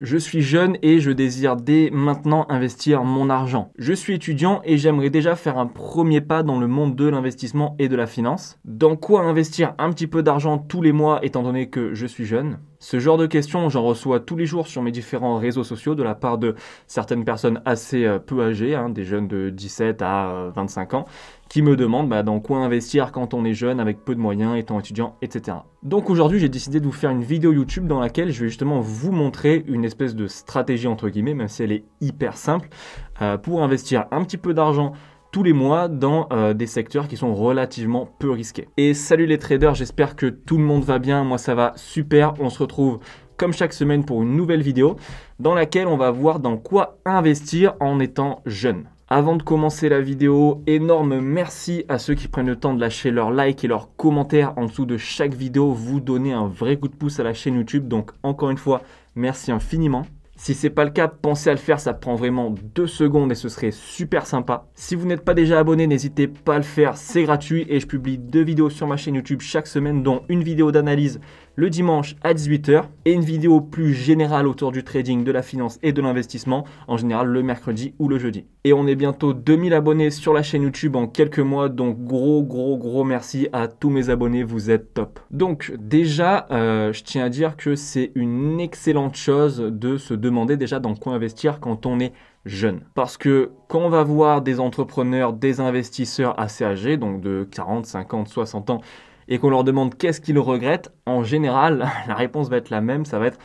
Je suis jeune et je désire dès maintenant investir mon argent. Je suis étudiant et j'aimerais déjà faire un premier pas dans le monde de l'investissement et de la finance. Dans quoi investir un petit peu d'argent tous les mois étant donné que je suis jeune ? Ce genre de questions, j'en reçois tous les jours sur mes différents réseaux sociaux de la part de certaines personnes assez peu âgées, des jeunes de 17 à 25 ans, qui me demandent dans quoi investir quand on est jeune, avec peu de moyens, étant étudiant, etc. Donc aujourd'hui, j'ai décidé de vous faire une vidéo YouTube dans laquelle je vais justement vous montrer une espèce de stratégie, entre guillemets, même si elle est hyper simple, pour investir un petit peu d'argent tous les mois dans des secteurs qui sont relativement peu risqués. Et salut les traders, j'espère que tout le monde va bien, moi ça va super, on se retrouve comme chaque semaine pour une nouvelle vidéo dans laquelle on va voir dans quoi investir en étant jeune. Avant de commencer la vidéo, énorme merci à ceux qui prennent le temps de lâcher leur like et leur commentaire en dessous de chaque vidéo, vous donnez un vrai coup de pouce à la chaîne YouTube, donc encore une fois, merci infiniment. Si ce n'est pas le cas, pensez à le faire, ça prend vraiment 2 secondes et ce serait super sympa. Si vous n'êtes pas déjà abonné, n'hésitez pas à le faire, c'est gratuit et je publie 2 vidéos sur ma chaîne YouTube chaque semaine, dont une vidéo d'analyse le dimanche à 18 h et une vidéo plus générale autour du trading, de la finance et de l'investissement, en général le mercredi ou le jeudi. Et on est bientôt 2000 abonnés sur la chaîne YouTube en quelques mois, donc gros merci à tous mes abonnés, vous êtes top. Donc déjà, je tiens à dire que c'est une excellente chose de se demander déjà dans quoi investir quand on est jeune. Parce que quand on va voir des entrepreneurs, des investisseurs assez âgés, donc de 40, 50, 60 ans, et qu'on leur demande qu'est-ce qu'ils regrettent, en général, la réponse va être la même, ça va être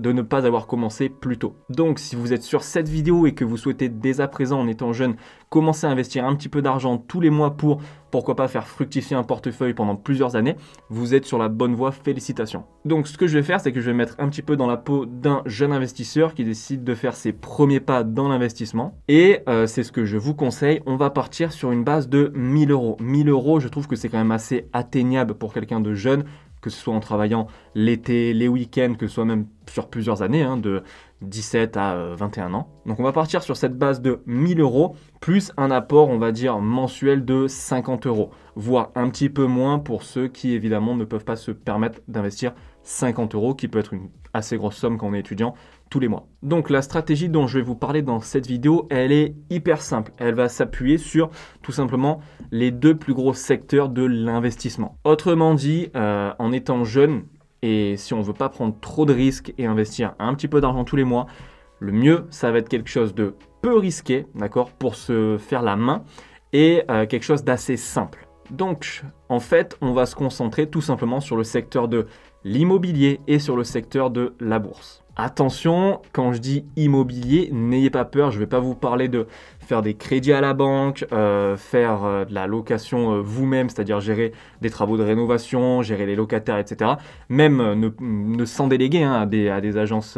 de ne pas avoir commencé plus tôt. Donc si vous êtes sur cette vidéo et que vous souhaitez dès à présent, en étant jeune, commencer à investir un petit peu d'argent tous les mois pour, pourquoi pas, faire fructifier un portefeuille pendant plusieurs années, vous êtes sur la bonne voie, félicitations. Donc ce que je vais faire, c'est que je vais mettre un petit peu dans la peau d'un jeune investisseur qui décide de faire ses premiers pas dans l'investissement. Et c'est ce que je vous conseille, on va partir sur une base de 1000 euros. 1000 euros, je trouve que c'est quand même assez atteignable pour quelqu'un de jeune, que ce soit en travaillant l'été, les week-ends, que ce soit même sur plusieurs années, de 17 à 21 ans. Donc on va partir sur cette base de 1000 euros, plus un apport, on va dire, mensuel de 50 euros, voire un petit peu moins pour ceux qui, évidemment, ne peuvent pas se permettre d'investir 50 euros, qui peut être une assez grosse somme quand on est étudiant, tous les mois. Donc la stratégie dont je vais vous parler dans cette vidéo, elle est hyper simple. Elle va s'appuyer sur tout simplement les 2 plus gros secteurs de l'investissement. Autrement dit, en étant jeune et si on veut pas prendre trop de risques et investir un petit peu d'argent tous les mois, le mieux, ça va être quelque chose de peu risqué, d'accord, pour se faire la main et quelque chose d'assez simple. Donc, en fait, on va se concentrer tout simplement sur le secteur de l'immobilier et sur le secteur de la bourse. Attention, quand je dis immobilier, n'ayez pas peur, je ne vais pas vous parler de faire des crédits à la banque, faire de la location vous-même, c'est-à-dire gérer des travaux de rénovation, gérer les locataires, etc. Même ne s'en déléguer à des agences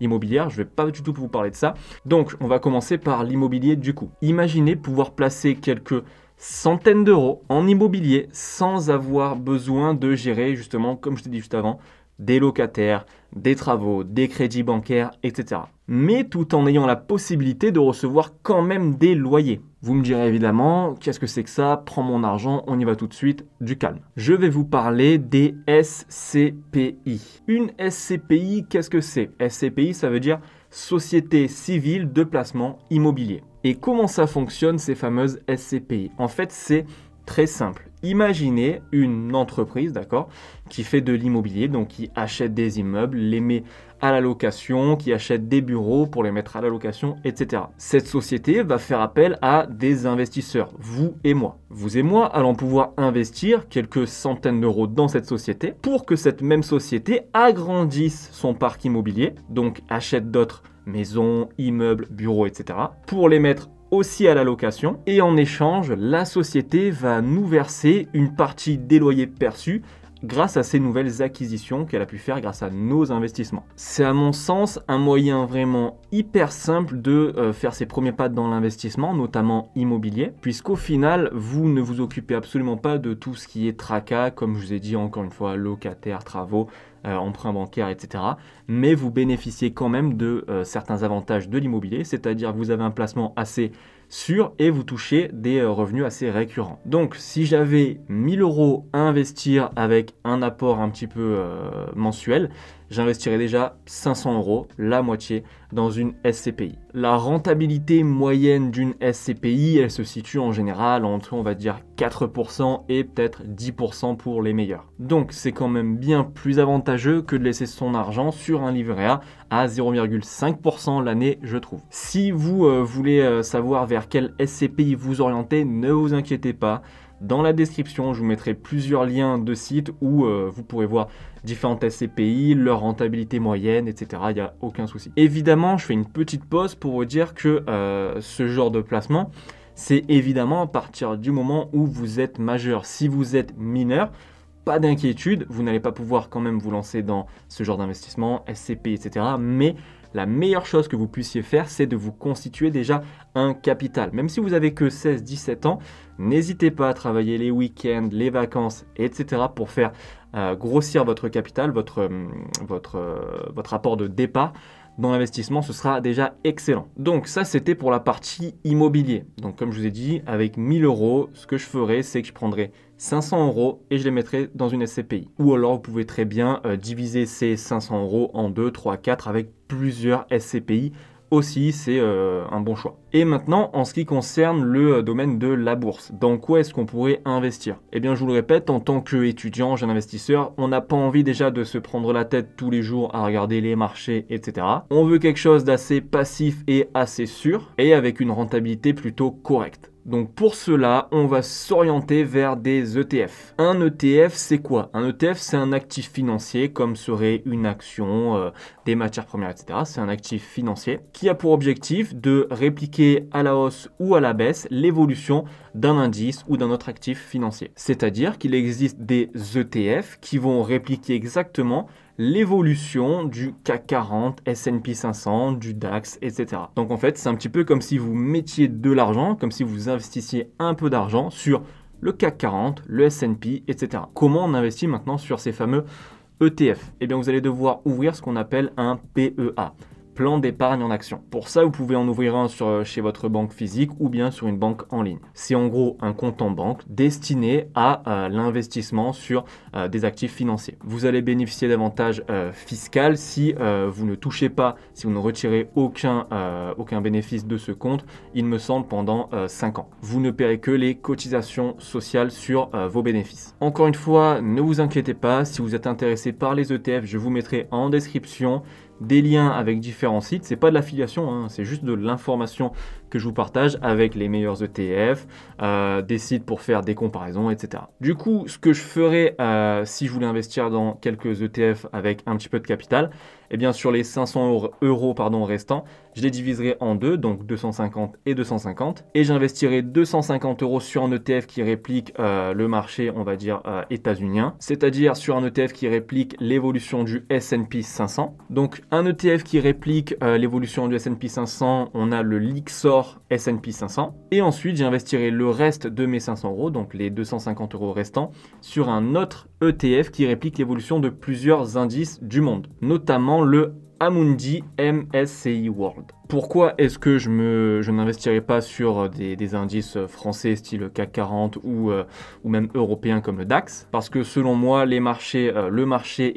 immobilières, je ne vais pas du tout vous parler de ça. Donc, on va commencer par l'immobilier du coup. Imaginez pouvoir placer quelques centaines d'euros en immobilier sans avoir besoin de gérer, justement, comme je t'ai dit juste avant, des locataires, des travaux, des crédits bancaires, etc. Mais tout en ayant la possibilité de recevoir quand même des loyers. Vous me direz évidemment, qu'est-ce que c'est que ça? Prends mon argent, on y va tout de suite, du calme. Je vais vous parler des SCPI. Une SCPI, qu'est-ce que c'est? SCPI, ça veut dire Société Civile de Placement Immobilier. Et comment ça fonctionne, ces fameuses SCPI? En fait, c'est très simple. Imaginez une entreprise, d'accord, qui fait de l'immobilier, donc qui achète des immeubles, les met à la location, qui achète des bureaux pour les mettre à la location, etc. Cette société va faire appel à des investisseurs, vous et moi. Vous et moi allons pouvoir investir quelques centaines d'euros dans cette société pour que cette même société agrandisse son parc immobilier, donc achète d'autres maisons, immeubles, bureaux, etc. pour les mettre aussi à la location, et en échange, la société va nous verser une partie des loyers perçus grâce à ces nouvelles acquisitions qu'elle a pu faire grâce à nos investissements. C'est à mon sens un moyen vraiment hyper simple de faire ses premiers pas dans l'investissement, notamment immobilier, puisqu'au final, vous ne vous occupez absolument pas de tout ce qui est tracas, comme je vous ai dit encore une fois, locataires, travaux, emprunts bancaires, etc. mais vous bénéficiez quand même de certains avantages de l'immobilier, c'est-à-dire vous avez un placement assez sûr et vous touchez des revenus assez récurrents. Donc si j'avais 1 000 € à investir avec un apport un petit peu mensuel, j'investirais déjà 500 €, la moitié, dans une SCPI. La rentabilité moyenne d'une SCPI, elle se situe en général entre, on va dire, 4% et peut-être 10% pour les meilleurs. Donc c'est quand même bien plus avantageux que de laisser son argent sur un livret A à 0,5% l'année, je trouve. Si vous voulez savoir vers quelle SCPI vous orienter, ne vous inquiétez pas. Dans la description, je vous mettrai plusieurs liens de sites où vous pourrez voir différentes SCPI, leur rentabilité moyenne, etc. Il n'y a aucun souci. Évidemment, je fais une petite pause pour vous dire que ce genre de placement, c'est évidemment à partir du moment où vous êtes majeur. Si vous êtes mineur, pas d'inquiétude, vous n'allez pas pouvoir quand même vous lancer dans ce genre d'investissement, SCPI, etc. Mais la meilleure chose que vous puissiez faire, c'est de vous constituer déjà un capital. Même si vous n'avez que 16-17 ans, n'hésitez pas à travailler les week-ends, les vacances, etc. pour faire grossir votre capital, votre apport de départ dans l'investissement, ce sera déjà excellent. Donc ça, c'était pour la partie immobilier. Donc comme je vous ai dit, avec 1 000 €, ce que je ferai, c'est que je prendrai 500 € et je les mettrai dans une SCPI. Ou alors vous pouvez très bien diviser ces 500 € en 2, 3, 4 avec plusieurs SCPI aussi, c'est un bon choix. Et maintenant, en ce qui concerne le domaine de la bourse, dans quoi est-ce qu'on pourrait investir? Eh bien, je vous le répète, en tant qu'étudiant, jeune investisseur, on n'a pas envie déjà de se prendre la tête tous les jours à regarder les marchés, etc. On veut quelque chose d'assez passif et assez sûr, et avec une rentabilité plutôt correcte. Donc pour cela, on va s'orienter vers des ETF. Un ETF, c'est quoi? Un ETF, c'est un actif financier, comme serait une action, des matières premières, etc. C'est un actif financier qui a pour objectif de répliquer à la hausse ou à la baisse l'évolution d'un indice ou d'un autre actif financier. C'est-à-dire qu'il existe des ETF qui vont répliquer exactement l'évolution du CAC 40, S&P 500, du DAX, etc. Donc en fait, c'est un petit peu comme si vous mettiez de l'argent, comme si vous investissiez un peu d'argent sur le CAC 40, le S&P, etc. Comment on investit maintenant sur ces fameux ETF? Eh bien, vous allez devoir ouvrir ce qu'on appelle un PEA, plan d'épargne en action. Pour ça, vous pouvez en ouvrir un chez votre banque physique ou bien sur une banque en ligne. C'est en gros un compte en banque destiné à l'investissement sur des actifs financiers. Vous allez bénéficier d'avantages fiscaux si vous ne touchez pas, si vous ne retirez aucun bénéfice de ce compte, il me semble, pendant 5 ans. Vous ne paierez que les cotisations sociales sur vos bénéfices. Encore une fois, ne vous inquiétez pas, si vous êtes intéressé par les ETF, je vous mettrai en description des liens avec différents sites. C'est pas de l'affiliation, hein, c'est juste de l'information que je vous partage avec les meilleurs ETF, des sites pour faire des comparaisons, etc. Du coup, ce que je ferais si je voulais investir dans quelques ETF avec un petit peu de capital, eh bien sur les 500 € restants, je les diviserai en deux, donc 250 et 250, et j'investirai 250 € sur un ETF qui réplique le marché, on va dire, états-unien, c'est-à-dire sur un ETF qui réplique l'évolution du S&P 500. Donc un ETF qui réplique l'évolution du S&P 500, on a le Lyxor S&P 500, et ensuite j'investirai le reste de mes 500 €, donc les 250 € restants, sur un autre ETF qui réplique l'évolution de plusieurs indices du monde, notamment le Amundi MSCI World. Pourquoi est-ce que je n'investirai pas sur des indices français style CAC 40 ou même européens comme le DAX? Parce que selon moi, le marché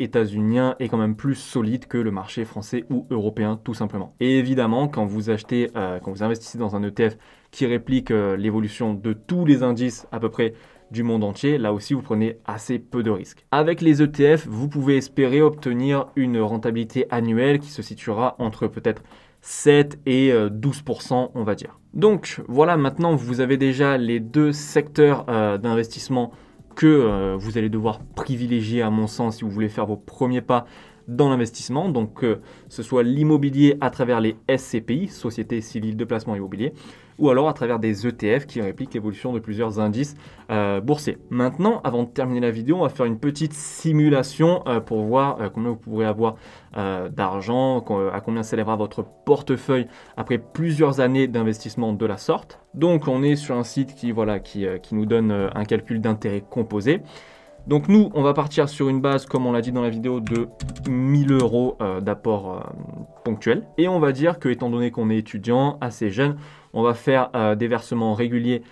états-unien est quand même plus solide que le marché français ou européen, tout simplement. Et évidemment, quand vous achetez, quand vous investissez dans un ETF qui réplique l'évolution de tous les indices à peu près du monde entier, là aussi vous prenez assez peu de risques. Avec les ETF, vous pouvez espérer obtenir une rentabilité annuelle qui se situera entre peut-être 7 et 12%, on va dire. Donc voilà, maintenant vous avez déjà les deux secteurs d'investissement que vous allez devoir privilégier, à mon sens, si vous voulez faire vos premiers pas dans l'investissement, donc que ce soit l'immobilier à travers les SCPI, Société Civile de Placement Immobilier, ou alors à travers des ETF qui répliquent l'évolution de plusieurs indices boursiers. Maintenant, avant de terminer la vidéo, on va faire une petite simulation pour voir combien vous pourrez avoir d'argent, à combien s'élèvera votre portefeuille après plusieurs années d'investissement de la sorte. Donc on est sur un site qui nous donne un calcul d'intérêt composé. Donc nous, on va partir sur une base, comme on l'a dit dans la vidéo, de 1 000 € d'apport ponctuel. Et on va dire que, étant donné qu'on est étudiant, assez jeune, on va faire des versements réguliers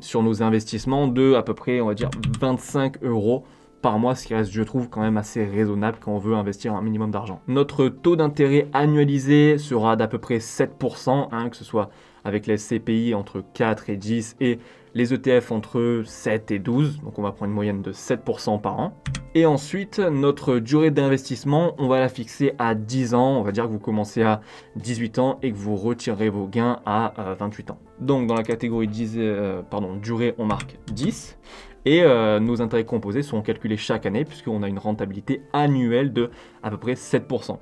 sur nos investissements de à peu près, on va dire, 25 € par mois, ce qui reste, je trouve, quand même assez raisonnable quand on veut investir un minimum d'argent. Notre taux d'intérêt annualisé sera d'à peu près 7%, hein, que ce soit avec les SCPI entre 4 et 10 et les ETF entre 7 et 12, donc on va prendre une moyenne de 7% par an. Et ensuite, notre durée d'investissement, on va la fixer à 10 ans. On va dire que vous commencez à 18 ans et que vous retirez vos gains à 28 ans. Donc dans la catégorie durée, on marque 10. Et nos intérêts composés sont calculés chaque année puisqu'on a une rentabilité annuelle de à peu près 7%.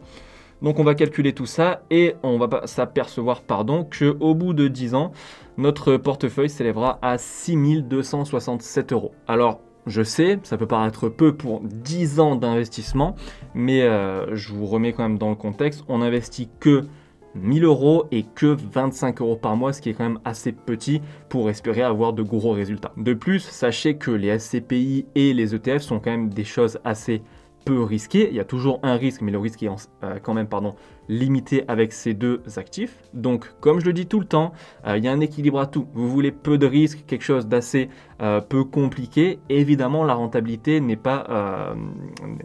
Donc on va calculer tout ça et on va s'apercevoir qu'au bout de 10 ans, notre portefeuille s'élèvera à 6 267 €. Alors je sais, ça peut paraître peu pour 10 ans d'investissement, mais je vous remets quand même dans le contexte, on n'investit que 1 000 € et que 25 € par mois, ce qui est quand même assez petit pour espérer avoir de gros résultats. De plus, sachez que les SCPI et les ETF sont quand même des choses assez peu risquées. Il y a toujours un risque, mais le risque est quand même limité avec ces deux actifs. Donc comme je le dis tout le temps, il y a un équilibre à tout. Vous voulez peu de risques, quelque chose d'assez peu compliqué, évidemment la rentabilité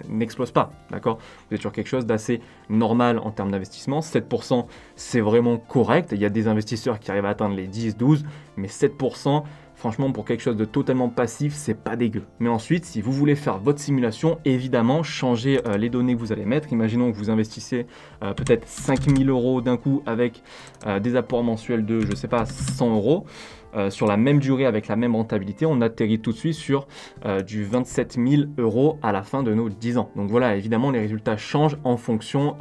n'explose pas, d'accord? Vous êtes sur quelque chose d'assez normal en termes d'investissement. 7% c'est vraiment correct, il y a des investisseurs qui arrivent à atteindre les 10, 12, mais 7%, franchement, pour quelque chose de totalement passif, c'est pas dégueu. Mais ensuite, si vous voulez faire votre simulation, évidemment, changez les données que vous allez mettre. Imaginons que vous investissez peut-être 5 000 € d'un coup avec des apports mensuels de, je sais pas, 100 € sur la même durée avec la même rentabilité. On atterrit tout de suite sur du 27 000 € à la fin de nos 10 ans. Donc voilà, évidemment, les résultats changent en fonction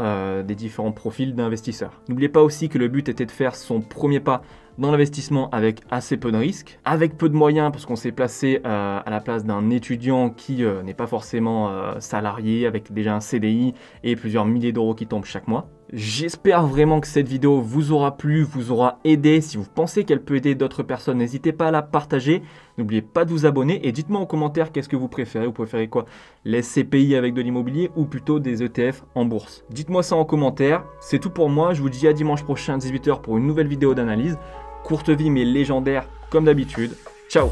des différents profils d'investisseurs. N'oubliez pas aussi que le but était de faire son premier pas dans l'investissement avec assez peu de risques, avec peu de moyens, parce qu'on s'est placé à la place d'un étudiant qui n'est pas forcément salarié, avec déjà un CDI et plusieurs milliers d'euros qui tombent chaque mois. J'espère vraiment que cette vidéo vous aura plu, vous aura aidé. Si vous pensez qu'elle peut aider d'autres personnes, n'hésitez pas à la partager. N'oubliez pas de vous abonner et dites-moi en commentaire qu'est-ce que vous préférez. Vous préférez quoi? Les SCPI avec de l'immobilier ou plutôt des ETF en bourse? Dites-moi ça en commentaire. C'est tout pour moi. Je vous dis à dimanche prochain à 18 h pour une nouvelle vidéo d'analyse. Courte vie mais légendaire comme d'habitude. Ciao!